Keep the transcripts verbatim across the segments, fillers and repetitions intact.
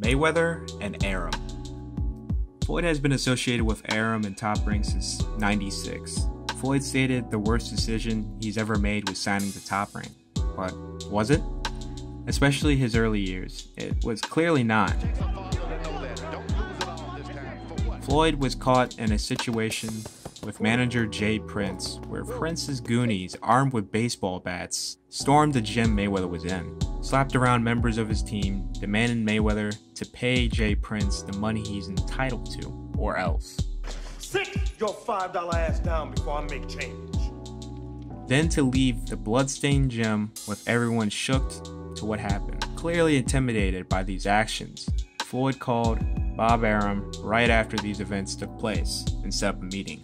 Mayweather and Arum. Floyd has been associated with Arum and Top Rank since ninety-six. Floyd stated the worst decision he's ever made was signing to Top Rank, but was it? Especially his early years, it was clearly not. Floyd was caught in a situation with manager Jay Prince, where Prince's goonies, armed with baseball bats, stormed the gym Mayweather was in, slapped around members of his team, demanding Mayweather to pay Jay Prince the money he's entitled to, or else. Sit your five dollar ass down before I make change. Then to leave the bloodstained gym with everyone shook to what happened. Clearly intimidated by these actions, Floyd called Bob Arum right after these events took place and set up a meeting.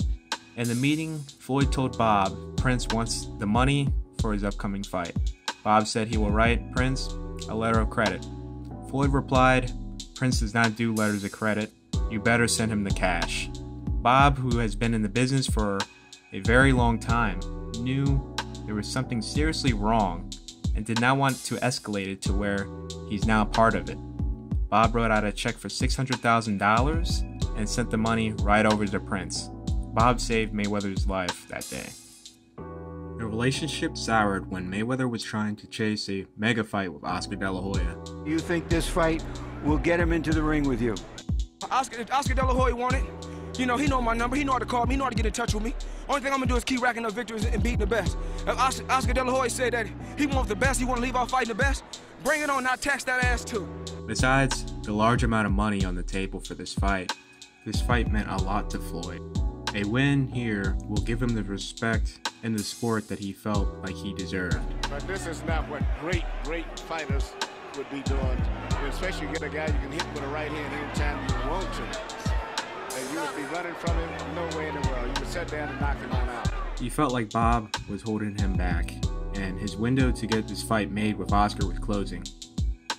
In the meeting, Floyd told Bob Prince wants the money for his upcoming fight. Bob said he will write Prince a letter of credit. Floyd replied, "Prince does not do letters of credit. You better send him the cash." Bob, who has been in the business for a very long time, knew there was something seriously wrong and did not want to escalate it to where he's now part of it. Bob wrote out a check for six hundred thousand dollars and sent the money right over to Prince. Bob saved Mayweather's life that day. The relationship soured when Mayweather was trying to chase a mega fight with Oscar De La Hoya. You think this fight will get him into the ring with you? Oscar, if Oscar De La Hoya want it, you know, he know my number, he know how to call me, he know how to get in touch with me. Only thing I'm gonna do is keep racking up victories and beating the best. If Oscar, Oscar De La Hoya said that he wants the best, he wanna leave out fighting the best, bring it on, I'll tax that ass too. Besides the large amount of money on the table for this fight, this fight meant a lot to Floyd. A win here will give him the respect in the sport that he felt like he deserved. But this is not what great, great fighters would be doing. Especially get a guy you can hit with a right hand anytime you want to. And you would be running from him, no way in the world. You would sit down and knock him on out. He felt like Bob was holding him back, and his window to get this fight made with Oscar was closing.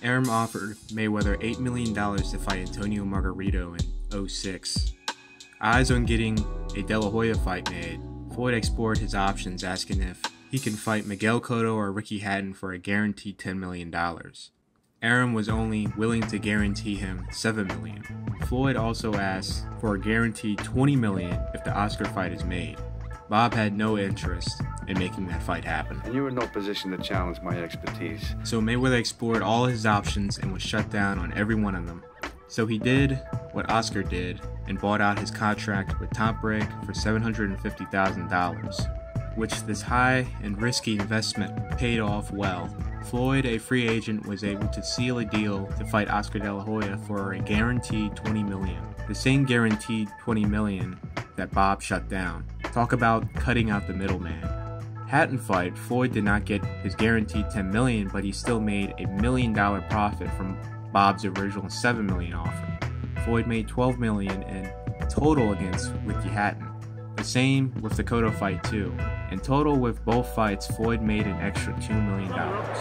Arum offered Mayweather eight million dollars to fight Antonio Margarito in oh six. Eyes on getting a De La Hoya fight made, Floyd explored his options, asking if he can fight Miguel Cotto or Ricky Haddon for a guaranteed ten million dollars. Arum was only willing to guarantee him seven million dollars. Floyd also asked for a guaranteed twenty million dollars if the Oscar fight is made. Bob had no interest in making that fight happen. You were in no position to challenge my expertise. So Mayweather explored all his options and was shut down on every one of them. So he did what Oscar did and bought out his contract with Top Rank for seven hundred fifty thousand dollars, which this high and risky investment paid off well. Floyd, a free agent, was able to seal a deal to fight Oscar De La Hoya for a guaranteed twenty million dollars, the same guaranteed twenty million dollars that Bob shut down. Talk about cutting out the middleman. Hatton fight, Floyd did not get his guaranteed ten million dollars, but he still made a million dollar profit from Bob's original seven million dollars offer. Floyd made twelve million dollars in total against Ricky Haddon. The same with the Cotto fight too. In total with both fights, Floyd made an extra two million dollars.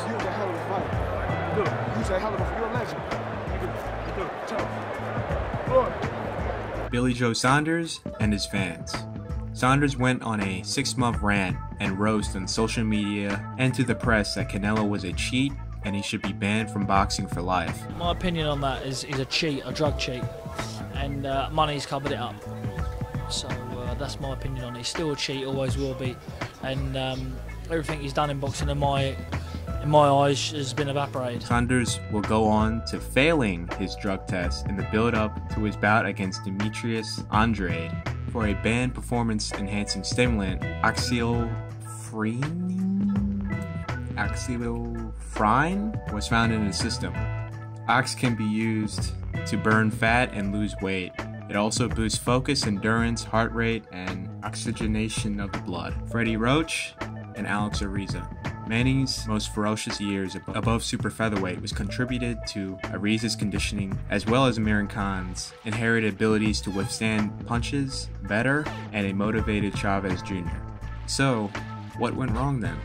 Billy Joe Saunders and his fans. Saunders went on a six-month rant and roast on social media and to the press that Canelo was a cheat and he should be banned from boxing for life. My opinion on that is he's a cheat, a drug cheat, and uh, money's covered it up. So uh, that's my opinion on it. He's still a cheat, always will be, and um, everything he's done in boxing in my, in my eyes has been evaporated. Saunders will go on to failing his drug test in the build-up to his bout against Demetrius Andrade for a banned performance-enhancing stimulant, Oxilofrine? Oxilofrine was found in his system. Ox can be used to burn fat and lose weight. It also boosts focus, endurance, heart rate, and oxygenation of the blood. Freddie Roach and Alex Ariza. Manny's most ferocious years above super featherweight was contributed to Ariza's conditioning, as well as Amir Khan's inherited abilities to withstand punches better and a motivated Chavez Junior So, what went wrong then?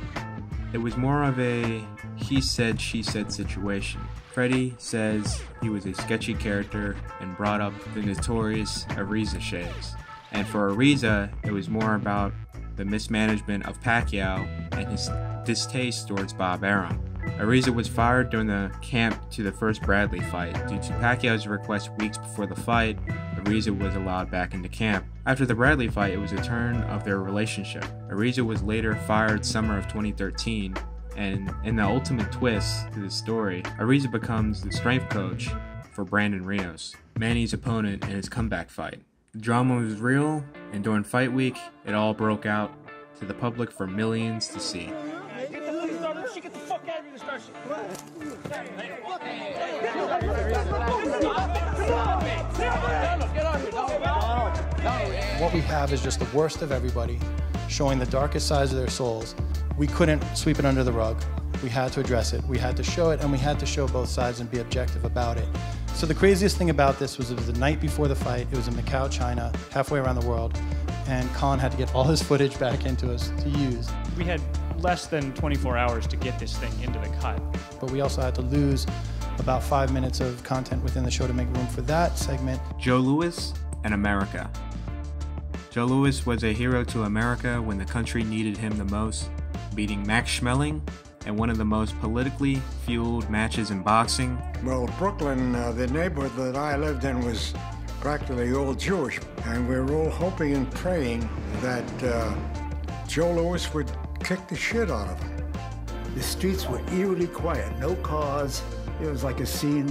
It was more of a he said, she said situation. Freddie says he was a sketchy character and brought up the notorious Ariza shades. And for Ariza, it was more about the mismanagement of Pacquiao and his distaste towards Bob Arum. Ariza was fired during the camp to the first Bradley fight. Due to Pacquiao's request weeks before the fight, Ariza was allowed back into camp. After the Bradley fight, it was the turn of their relationship. Ariza was later fired summer of twenty thirteen, and in the ultimate twist to this story, Ariza becomes the strength coach for Brandon Rios, Manny's opponent in his comeback fight. The drama was real, and during fight week, it all broke out to the public for millions to see. What we have is just the worst of everybody, showing the darkest sides of their souls. We couldn't sweep it under the rug. We had to address it, we had to show it, and we had to show both sides and be objective about it. So the craziest thing about this was it was the night before the fight. It was in Macau, China, halfway around the world, and Colin had to get all his footage back into us to use. We had less than twenty-four hours to get this thing into the cut. But we also had to lose about five minutes of content within the show to make room for that segment. Joe Louis and America. Joe Louis was a hero to America when the country needed him the most, beating Max Schmeling in one of the most politically fueled matches in boxing. Well, Brooklyn, uh, the neighborhood that I lived in, was practically all Jewish, and we were all hoping and praying that uh, Joe Louis would kick the shit out of him. The streets were eerily quiet, no cars. It was like a scene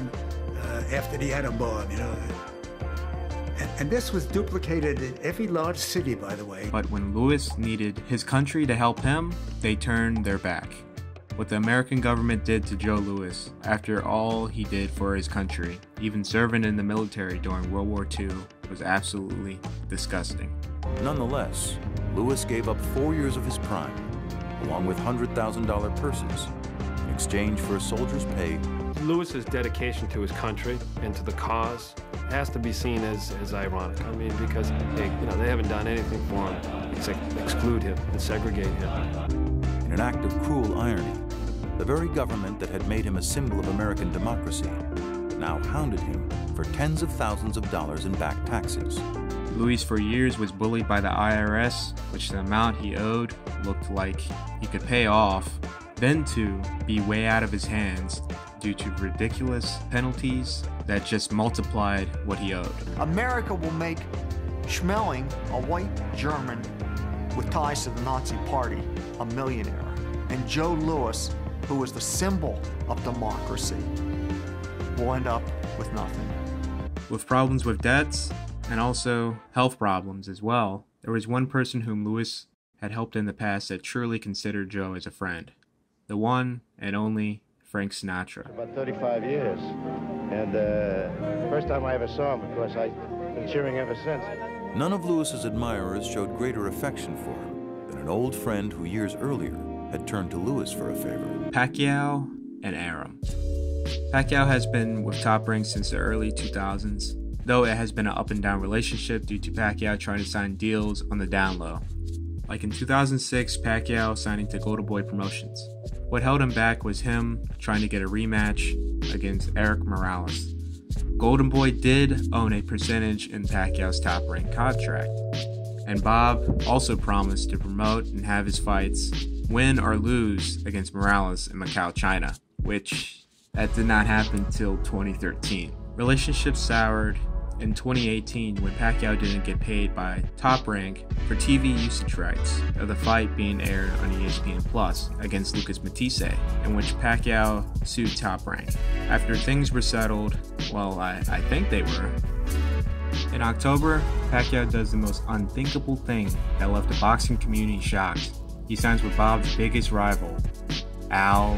uh, after the Autobahn, you know. And, and this was duplicated in every large city, by the way. But when Louis needed his country to help him, they turned their back. What the American government did to Joe Louis after all he did for his country, even serving in the military during World War Two, was absolutely disgusting. Nonetheless, Louis gave up four years of his prime, along with one hundred thousand dollar purses, in exchange for a soldier's pay. Louis's dedication to his country and to the cause has to be seen as, as ironic. I mean, because they, you know, they haven't done anything for him except exclude him and segregate him. In an act of cruel irony, the very government that had made him a symbol of American democracy now hounded him for tens of thousands of dollars in back taxes. Louis for years was bullied by the I R S, which the amount he owed looked like he could pay off, then to be way out of his hands due to ridiculous penalties that just multiplied what he owed. America will make Schmeling, a white German with ties to the Nazi Party, a millionaire, and Joe Louis, who was the symbol of democracy, will end up with nothing. With problems with debts and also health problems as well, there was one person whom Louis had helped in the past that truly considered Joe as a friend, the one and only Frank Sinatra. About thirty-five years, and uh, first time I ever saw him, of course, I've been cheering ever since. None of Louis's admirers showed greater affection for him than an old friend who years earlier had turned to Louis for a favor. Pacquiao and Arum. Pacquiao has been with Top Rank since the early two thousands, though it has been an up and down relationship due to Pacquiao trying to sign deals on the down low. Like in two thousand six, Pacquiao signing to Golden Boy Promotions. What held him back was him trying to get a rematch against Eric Morales. Golden Boy did own a percentage in Pacquiao's Top Rank contract, and Bob also promised to promote and have his fights win or lose against Morales in Macau, China, which that did not happen till twenty thirteen. Relationships soured in twenty eighteen when Pacquiao didn't get paid by Top Rank for T V usage rights of the fight being aired on E S P N Plus against Lucas Matthysse, in which Pacquiao sued Top Rank. After things were settled, well, I, I think they were, in October, Pacquiao does the most unthinkable thing that left the boxing community shocked. He signs with Bob's biggest rival, Al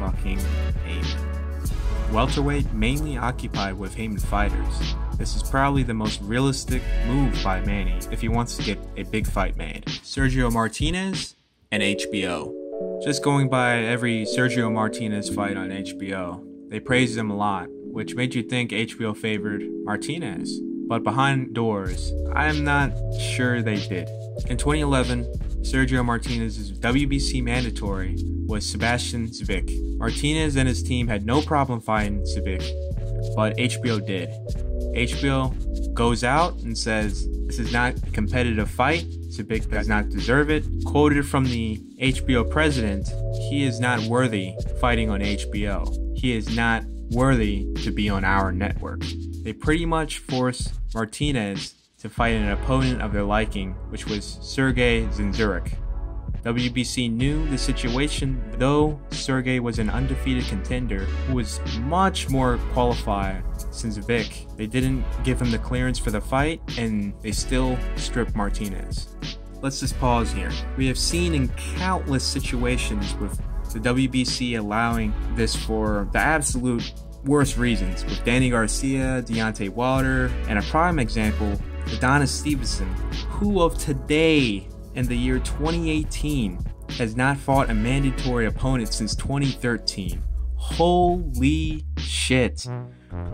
fucking Heyman. Welterweight mainly occupied with Heyman fighters. This is probably the most realistic move by Manny if he wants to get a big fight made. Sergio Martinez and H B O. Just going by every Sergio Martinez fight on H B O, they praised him a lot, which made you think H B O favored Martinez. But behind doors, I'm not sure they did. In twenty eleven, Sergio Martinez's W B C mandatory was Sebastian Zwick. Martinez and his team had no problem fighting Zwick, but H B O did. H B O goes out and says, this is not a competitive fight. Zwick does not deserve it. Quoted from the H B O president, he is not worthy fighting on H B O. He is not worthy to be on our network. They pretty much forced Martinez to fight an opponent of their liking, which was Sergiy Dzinziruk. W B C knew the situation, though Sergiy was an undefeated contender who was much more qualified since Zwick. They didn't give him the clearance for the fight, and they still stripped Martinez. Let's just pause here. We have seen in countless situations with the W B C allowing this for the absolute worst reasons, with Danny Garcia, Deontay Wilder, and a prime example, Adonis Stevenson, who of today in the year twenty eighteen has not fought a mandatory opponent since twenty thirteen. Holy shit.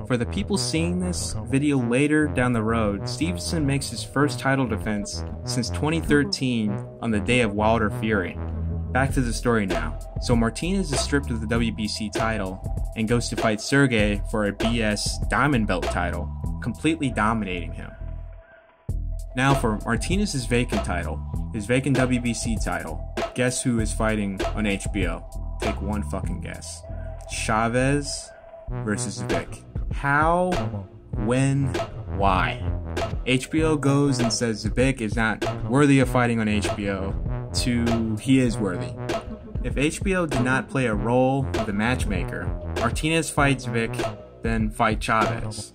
For the people seeing this video later down the road, Stevenson makes his first title defense since twenty thirteen on the day of Wilder Fury. Back to the story now. So Martinez is stripped of the W B C title and goes to fight Sergiy for a B S Diamond Belt title, completely dominating him. Now for Martinez's vacant title, his vacant W B C title. Guess who is fighting on H B O? Take one fucking guess. Chavez versus Zwick. How? When? Why? H B O goes and says Zwick is not worthy of fighting on H B O to he is worthy. If H B O did not play a role of the matchmaker, Martinez fights Zwick, then fight Chavez.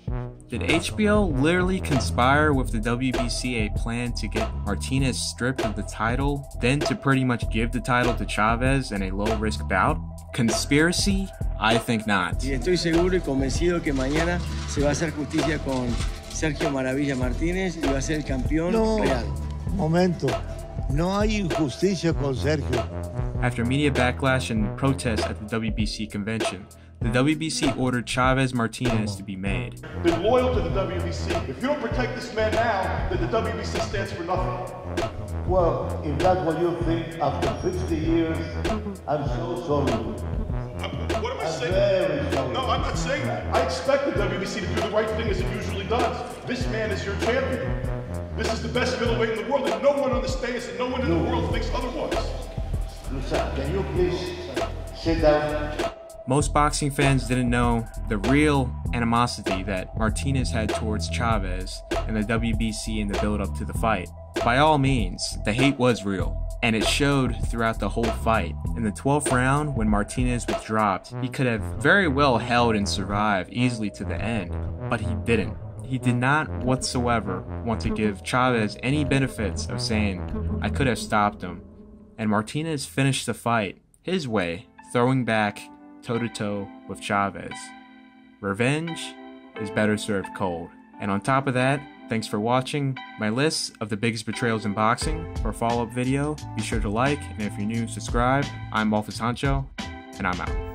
Did H B O literally conspire with the W B C a plan to get Martinez stripped of the title, then to pretty much give the title to Chavez in a low-risk bout? Conspiracy? I think not. Y estoy seguro y convencido que mañana se va a hacer justicia con Sergio Maravilla Martínez y va a ser el campeón real. No, momento. No hay injusticia con Sergio. After media backlash and protests at the W B C convention, the W B C ordered Chavez Martinez to be made. Been loyal to the W B C. If you don't protect this man now, then the W B C stands for nothing. Well, if that's what you think after fifty years, I'm so sorry. I'm, what am I I'm saying? Very sorry. No, I'm not saying that. I expect the W B C to do the right thing as it usually does. This man is your champion. This is the best middleweight in the world, and no one understands it. No one in the world thinks otherwise. Lusa, can you please sit down? Most boxing fans didn't know the real animosity that Martinez had towards Chavez and the W B C in the build-up to the fight. By all means, the hate was real, and it showed throughout the whole fight. In the twelfth round, when Martinez was dropped, he could have very well held and survived easily to the end, but he didn't. He did not whatsoever want to give Chavez any benefits of saying, I could have stopped him. And Martinez finished the fight his way, throwing back toe-to-toe with Chavez. Revenge is better served cold. And on top of that, thanks for watching my list of the biggest betrayals in boxing. For a follow-up video, be sure to like, and if you're new, subscribe. I'm Office Hancho, and I'm out.